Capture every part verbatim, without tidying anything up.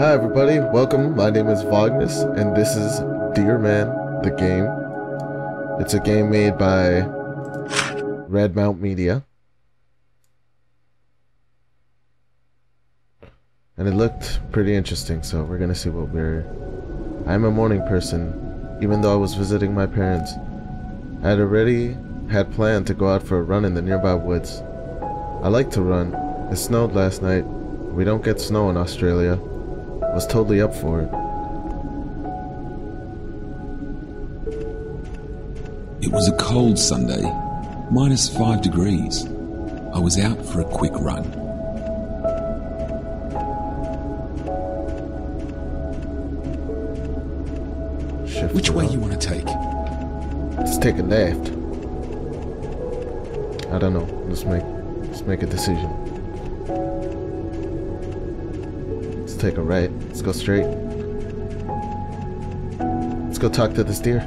Hi everybody, welcome. My name is Vognus, and this is Deer Man, the game. It's a game made by Red Mount Media. And it looked pretty interesting, so we're gonna see what we're... I'm a morning person, even though I was visiting my parents. I had already had planned to go out for a run in the nearby woods. I like to run. It snowed last night. We don't get snow in Australia. I was totally up for it. It was a cold Sunday, minus five degrees. I was out for a quick run. Shift Which way you want to take? Let's take a left. I don't know. Let's make let's make a decision. Take a right. Let's go straight. Let's go talk to this deer.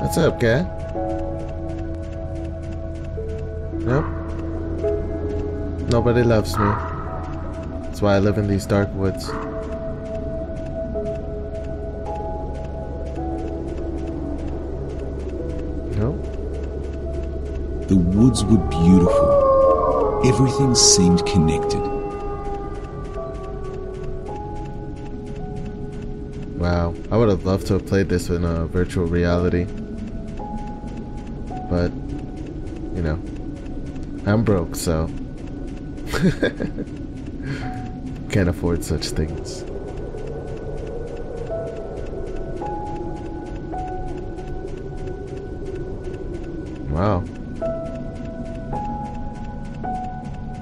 What's up, guy? Nope. Nobody loves me. That's why I live in these dark woods. Nope. The woods were beautiful. Everything seemed connected. Wow, I would have loved to have played this in a virtual reality. But, you know, I'm broke, so... can't afford such things. Wow.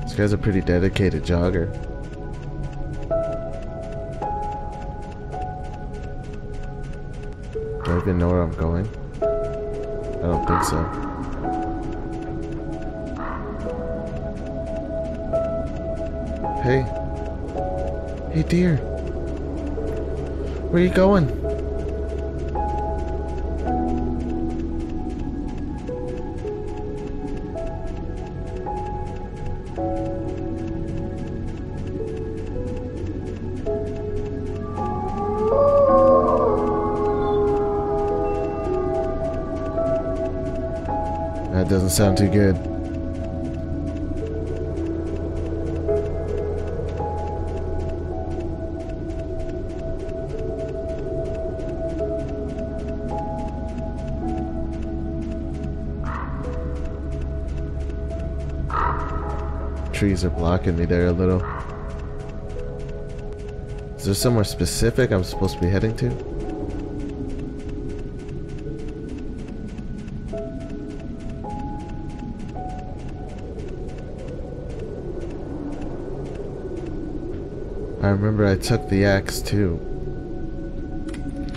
This guy's a pretty dedicated jogger. Do I even know where I'm going? I don't think so. Hey. Hey deer. Where are you going? That doesn't sound too good. Trees are blocking me there a little. Is there somewhere specific I'm supposed to be heading to? I remember I took the axe too.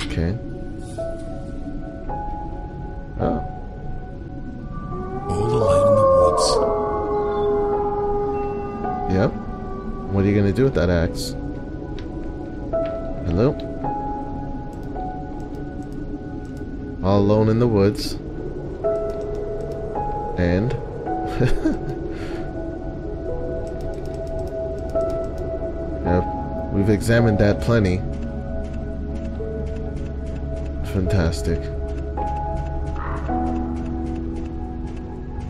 Okay. Oh. All alone in the woods. Yep. What are you gonna do with that axe? Hello? All alone in the woods. And? Yep. We've examined that plenty. Fantastic.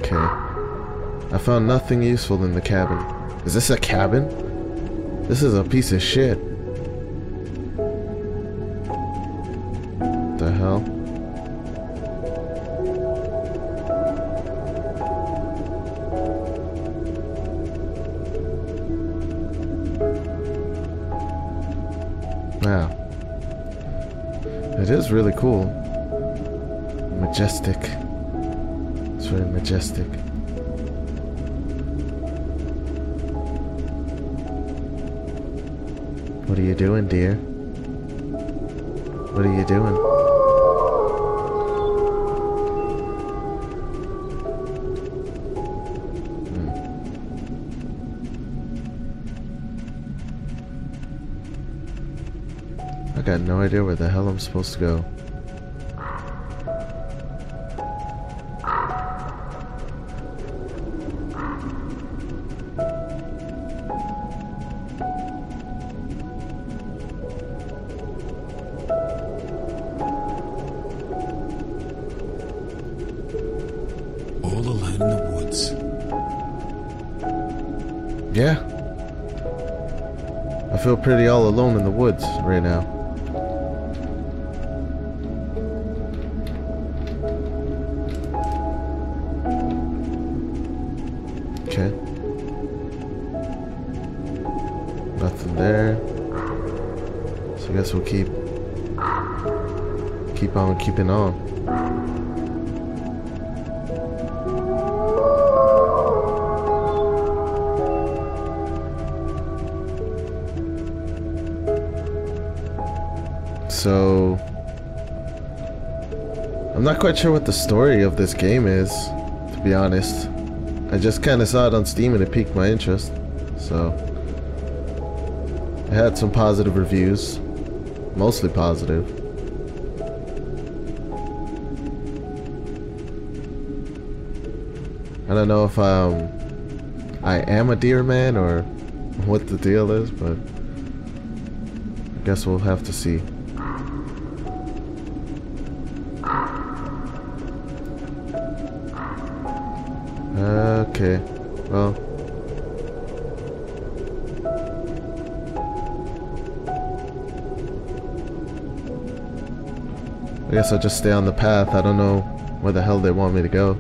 Okay. I found nothing useful in the cabin. Is this a cabin? This is a piece of shit. What the hell? Wow. It is really cool. Majestic. It's very majestic. What are you doing, dear? What are you doing? I got no idea where the hell I'm supposed to go. Yeah. I feel pretty all alone in the woods right now. Okay. Nothing there. So I guess we'll keep keep on keeping on. So, I'm not quite sure what the story of this game is, to be honest. I just kind of saw it on Steam and it piqued my interest, so. It had some positive reviews, mostly positive. I don't know if um, I am a deer man or what the deal is, but I guess we'll have to see. Okay, well. I guess I'll just stay on the path. I don't know where the hell they want me to go.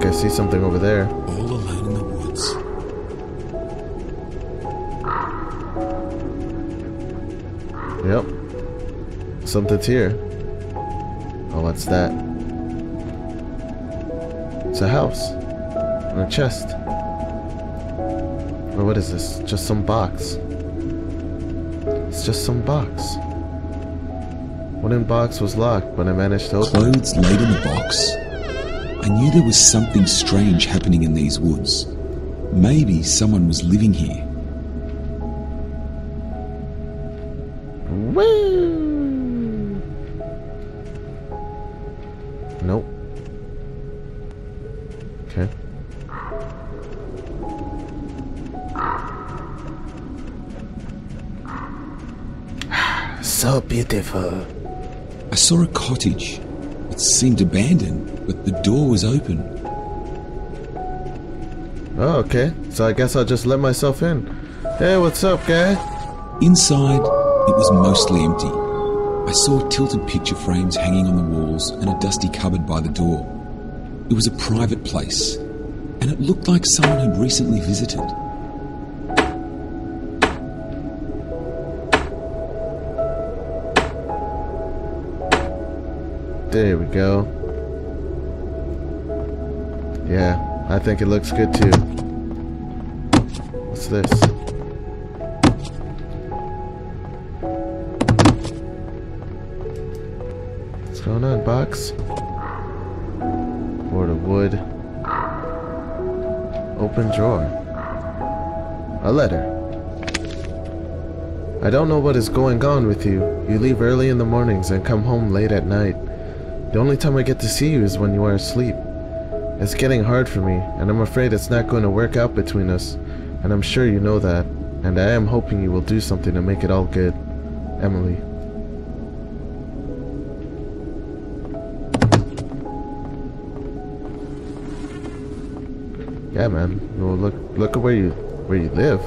I see something over there. All alone in the woods. Yep. Something's here. Oh, what's that? It's a house. And a chest. Or what is this? Just some box. It's just some box. One in box was locked, but I managed to open it. Clothes laid in the box. I knew there was something strange happening in these woods. Maybe someone was living here. Woo! Nope. Okay. So beautiful. I saw a cottage. It seemed abandoned. But the door was open. Oh, okay. So I guess I'll just let myself in. Hey, what's up, guy? Inside, it was mostly empty. I saw tilted picture frames hanging on the walls and a dusty cupboard by the door. It was a private place, and it looked like someone had recently visited. There we go. Yeah, I think it looks good too. What's this? What's going on, box? Board of wood. Open drawer. A letter. I don't know what is going on with you. You leave early in the mornings and come home late at night. The only time I get to see you is when you are asleep. It's getting hard for me, and I'm afraid it's not going to work out between us, and I'm sure you know that, and I am hoping you will do something to make it all good. Emily. Yeah, man. Well, look, look at where you, where you live.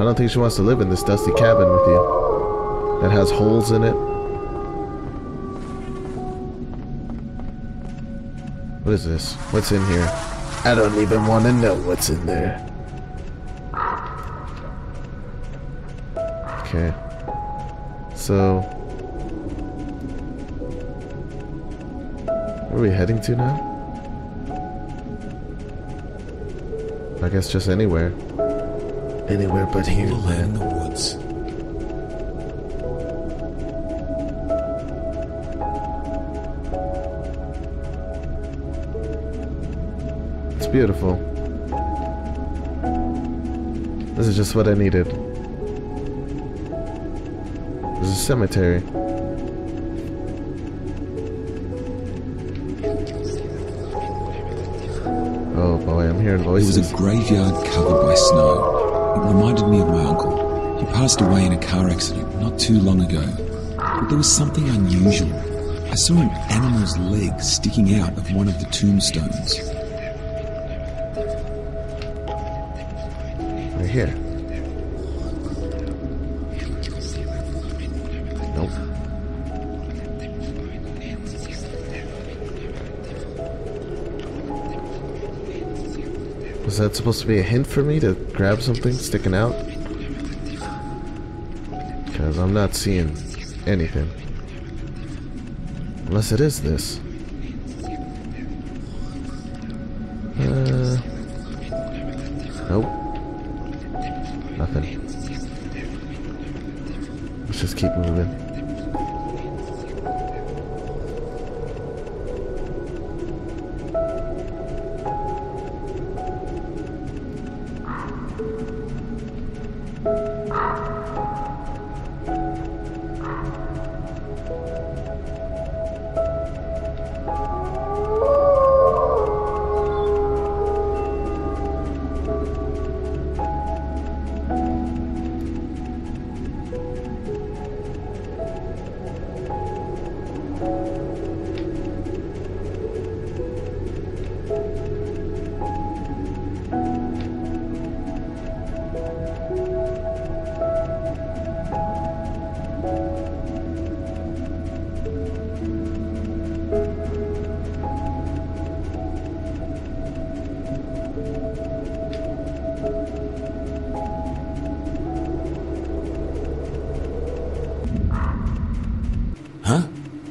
I don't think she wants to live in this dusty cabin with you. That has holes in it. What is this? What's in here? I don't even want to know what's in there. Okay. So... where are we heading to now? I guess just anywhere. Anywhere but here, man. In the woods. Beautiful. This is just what I needed. There's a cemetery. Oh boy, I'm hearing voices. There was a graveyard covered by snow. It reminded me of my uncle. He passed away in a car accident not too long ago. But there was something unusual. I saw an animal's leg sticking out of one of the tombstones. Right here. Nope. Was that supposed to be a hint for me to grab something sticking out? Because I'm not seeing anything. Unless it is this. Uh, nope. Nothing. Let's just keep moving.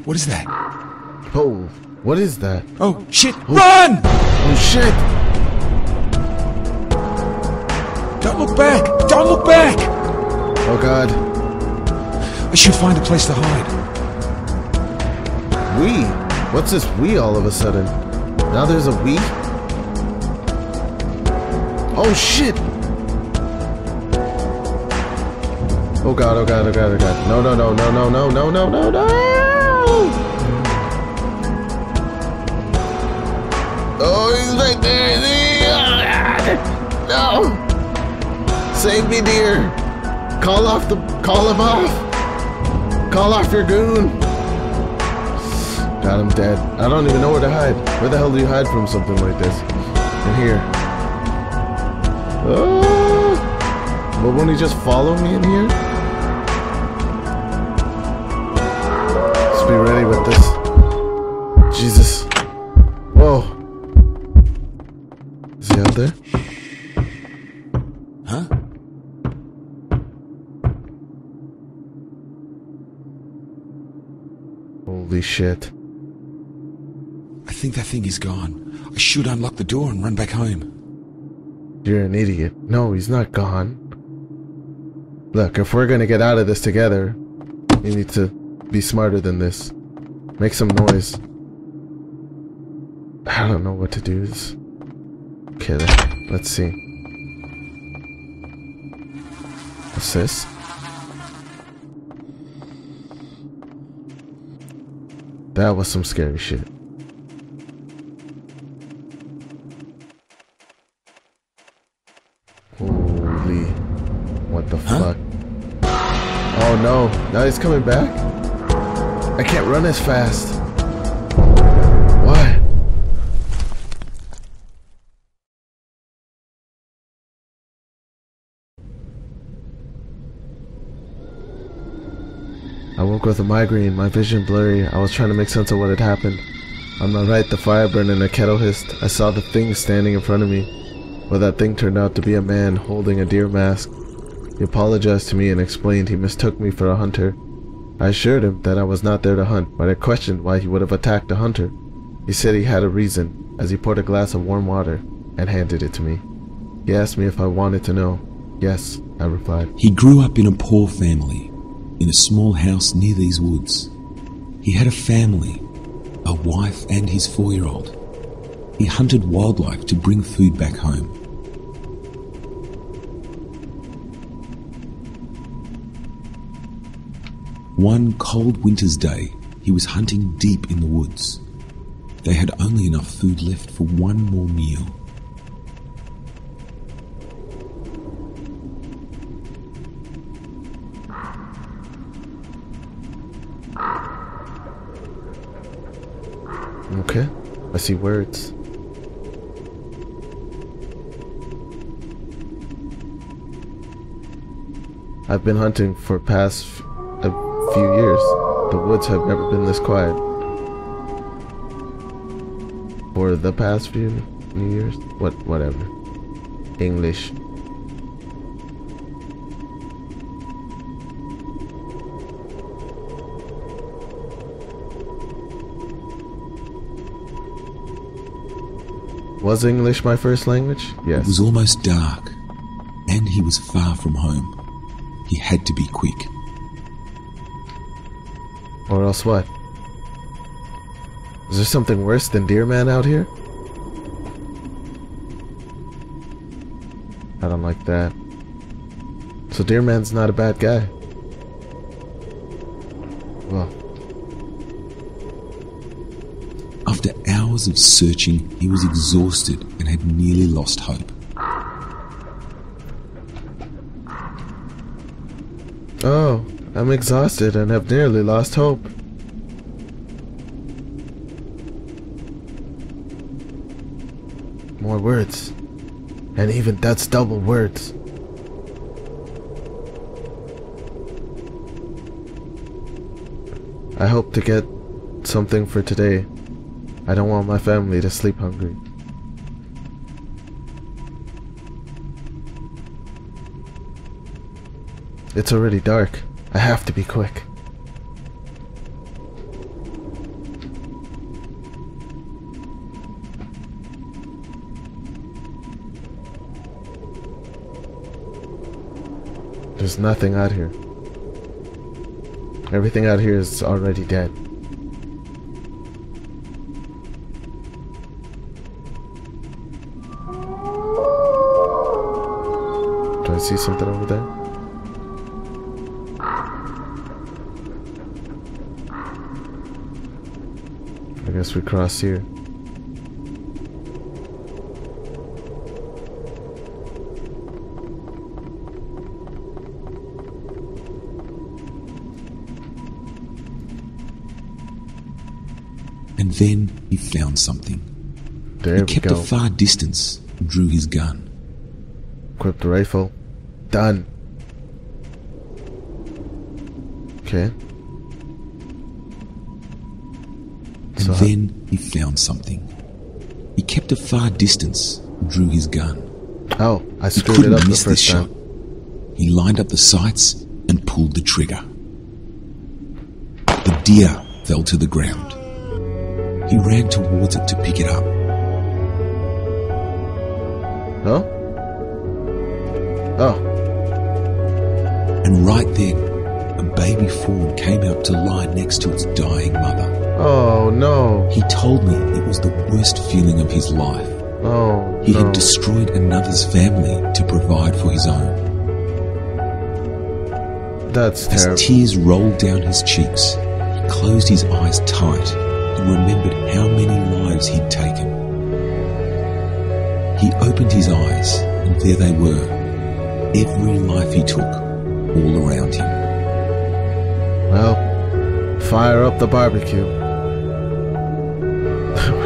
What is that? Oh, what is that? Oh, shit! Oh. Run! Oh, shit! Don't look back! Don't look back! Oh, God. I should find a place to hide. We? What's this we all of a sudden? Now there's a we? Oh, shit! Oh, God, oh, God, oh, God, oh, God. No, no, no, no, no, no, no, no, no, no! Oh, he's right there! No! Save me, dear! Call off the... Call him off! Call off your goon! God, I'm dead. I don't even know where to hide. Where the hell do you hide from something like this? In here. Oh! But won't he just follow me in here? Let's be ready with this. Jesus. Whoa. There? Huh? Holy shit. I think that thing is gone. I should unlock the door and run back home. You're an idiot. No, he's not gone. Look, if we're gonna get out of this together, we need to be smarter than this. Make some noise. I don't know what to do. This. Okay, then. Let's see. What's this? That was some scary shit. Holy. What the huh? fuck? Oh no. Now he's coming back? I can't run as fast. I woke with a migraine, my vision blurry. I was trying to make sense of what had happened. On my right, the fire burned and a kettle hissed. I saw the thing standing in front of me. Well, that thing turned out to be a man holding a deer mask. He apologized to me and explained he mistook me for a hunter. I assured him that I was not there to hunt, but I questioned why he would have attacked a hunter. He said he had a reason, as he poured a glass of warm water and handed it to me. He asked me if I wanted to know. Yes, I replied. He grew up in a poor family. In a small house near these woods. He had a family, a wife and his four-year-old. He hunted wildlife to bring food back home. One cold winter's day, he was hunting deep in the woods. They had only enough food left for one more meal. I see words. I've been hunting for past a few years. The woods have never been this quiet. For the past few years? What? Whatever. English. Was English my first language? Yes. It was almost dark, and he was far from home. He had to be quick. Or else what? Is there something worse than Deer Man out here? I don't like that. So Deer Man's not a bad guy. Well. After hours of searching, he was exhausted and had nearly lost hope. Oh, I'm exhausted and have nearly lost hope. More words. And even that's double words. I hope to get something for today. I don't want my family to sleep hungry. It's already dark. I have to be quick. There's nothing out here. Everything out here is already dead. Do I see something over there? I guess we cross here. And then he found something. There we go. He kept a far distance and drew his gun. Equipped the rifle. Done. Okay. And so then he found something. He kept a far distance and drew his gun. Oh, I screwed it up the first time. He lined up the sights and pulled the trigger. The deer fell to the ground. He ran towards it to pick it up. Huh? Oh. And right then, a baby fawn came out to lie next to its dying mother. Oh, no. He told me it was the worst feeling of his life. Oh, He no. had destroyed another's family to provide for his own. That's terrible. As tears rolled down his cheeks, he closed his eyes tight and remembered how many lives he'd taken. He opened his eyes, and there they were. Every life he took. All around him. Well, fire up the barbecue. we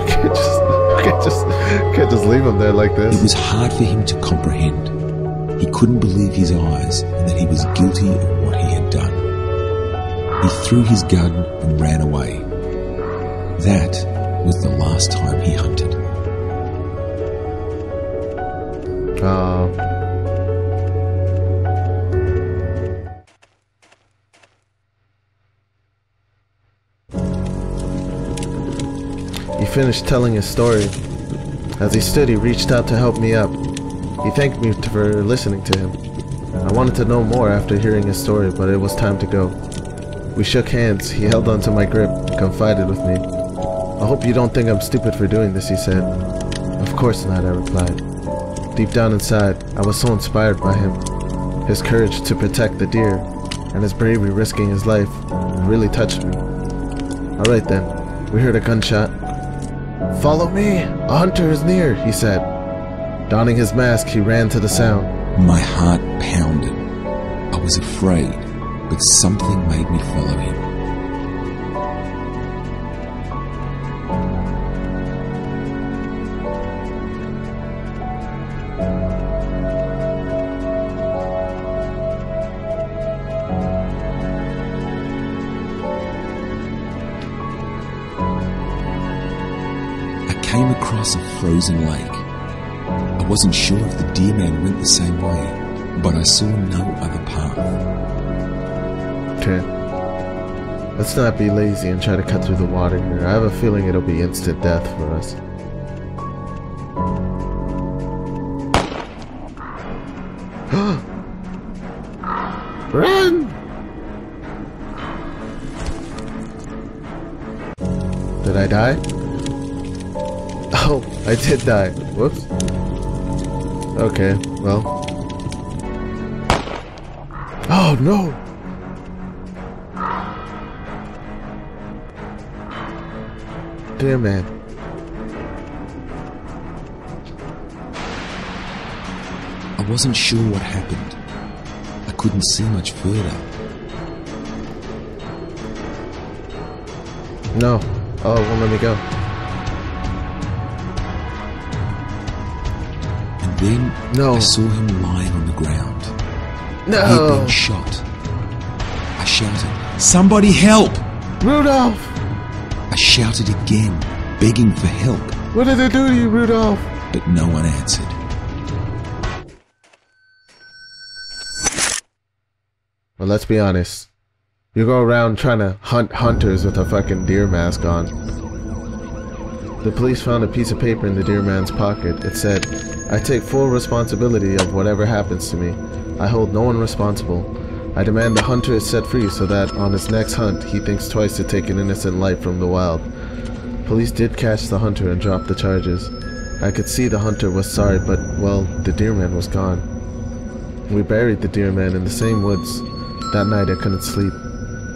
can't just, we can't just, we can't just leave him there like this. It was hard for him to comprehend. He couldn't believe his eyes and that he was guilty of what he had done. He threw his gun and ran away. That was the last time he hunted. Um... Uh... Finished telling his story. As he stood, he reached out to help me up. He thanked me for listening to him. I wanted to know more after hearing his story, but it was time to go. We shook hands. He held onto my grip and confided with me. I hope you don't think I'm stupid for doing this, he said. Of course not, I replied. Deep down inside, I was so inspired by him. His courage to protect the deer and his bravery risking his life really touched me. Alright then, we heard a gunshot. Follow me! A hunter is near, he said. Donning his mask, he ran to the sound. My heart pounded. I was afraid, but something made me follow him. across a frozen lake. I wasn't sure if the Deer Man went the same way, but I saw no other path. Okay. Let's not be lazy and try to cut through the water here. I have a feeling it'll be instant death for us. Run! Did I die? Oh, I did die. Whoops. Okay, well. Oh no! Deer Man. I wasn't sure what happened. I couldn't see much further. No. Oh, it won't let me go. And then no. I saw him lying on the ground. No! He had been shot. I shouted, "Somebody help! Rudolph!" I shouted again, begging for help. "What did they do to you, Rudolph?" But no one answered. Well, let's be honest. You go around trying to hunt hunters with a fucking deer mask on. The police found a piece of paper in the Deer Man's pocket. It said, "I take full responsibility of whatever happens to me. I hold no one responsible. I demand the hunter is set free so that on his next hunt he thinks twice to take an innocent life from the wild." Police did catch the hunter and dropped the charges. I could see the hunter was sorry, but, well, the Deer Man was gone. We buried the Deer Man in the same woods. That night I couldn't sleep.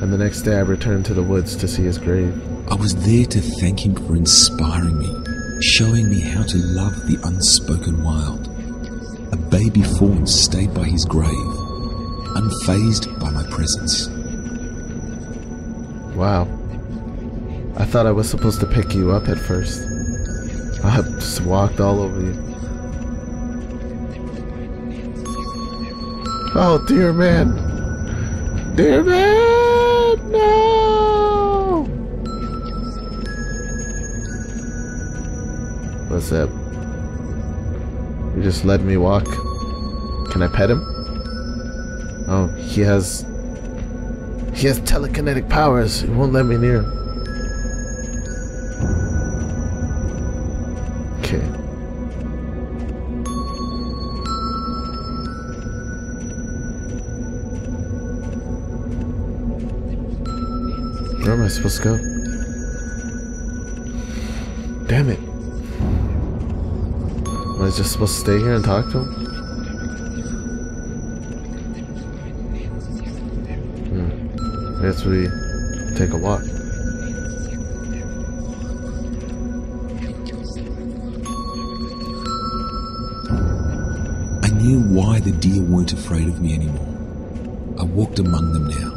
And the next day I returned to the woods to see his grave. I was there to thank him for inspiring me, showing me how to love the unspoken wild. A baby fawn stayed by his grave, unfazed by my presence. Wow. I thought I was supposed to pick you up at first. I just walked all over you. Oh, Deer Man! Deer Man! No! What's up? You just let me walk. Can I pet him? Oh, he has... He has telekinetic powers. He won't let me near him. Okay. Where am I supposed to go? Damn it. Am I just supposed to stay here and talk to him? Hmm. I guess we take a walk. I knew why the deer weren't afraid of me anymore. I walked among them now.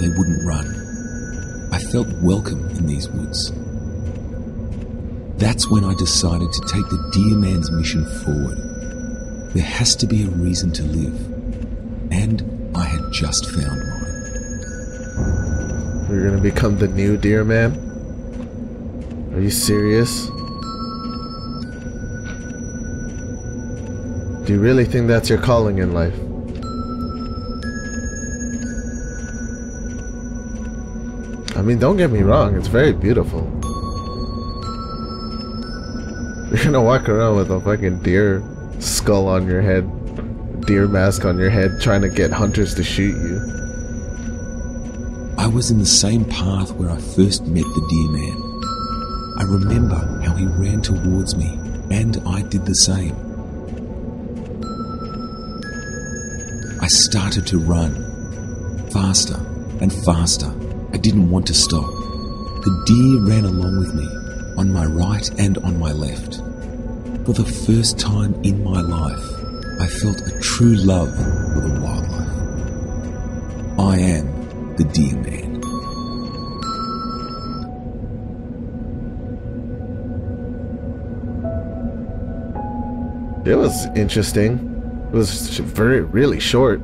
They wouldn't run. I felt welcome in these woods. That's when I decided to take the Deer Man's mission forward. There has to be a reason to live. And I had just found mine. We're gonna become the new Deer Man? Are you serious? Do you really think that's your calling in life? I mean, don't get me wrong, it's very beautiful. You're gonna walk around with a fucking deer skull on your head, deer mask on your head, trying to get hunters to shoot you. I was in the same path where I first met the Deer Man. I remember how he ran towards me, and I did the same. I started to run, faster and faster. I didn't want to stop. The deer ran along with me, on my right and on my left. For the first time in my life, I felt a true love for the wildlife. I am the Deer Man. It was interesting. It was very, really short,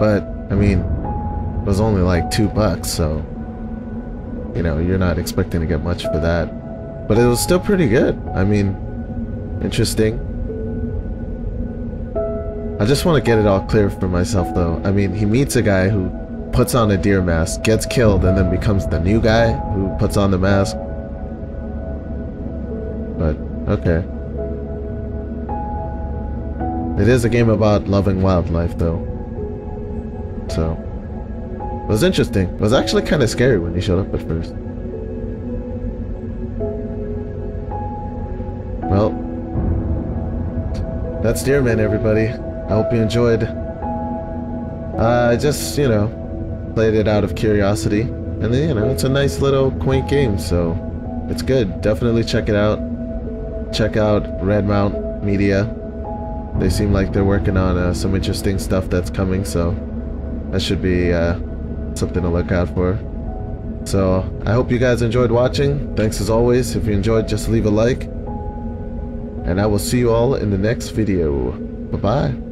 but I mean, it was only like two bucks, so you know, you're not expecting to get much for that. But it was still pretty good. I mean, interesting. I just want to get it all clear for myself, though. I mean, he meets a guy who puts on a deer mask, gets killed, and then becomes the new guy who puts on the mask. But, okay. It is a game about loving wildlife, though. So, it was interesting. It was actually kind of scary when he showed up at first. Well, that's Deer Man, everybody. I hope you enjoyed. I uh, just, you know, played it out of curiosity. And then, you know, it's a nice little quaint game, so it's good. Definitely check it out. Check out Red Mount Media. They seem like they're working on uh, some interesting stuff that's coming, so that should be uh, something to look out for. So I hope you guys enjoyed watching. Thanks as always. If you enjoyed, just leave a like. And I will see you all in the next video. Bye-bye.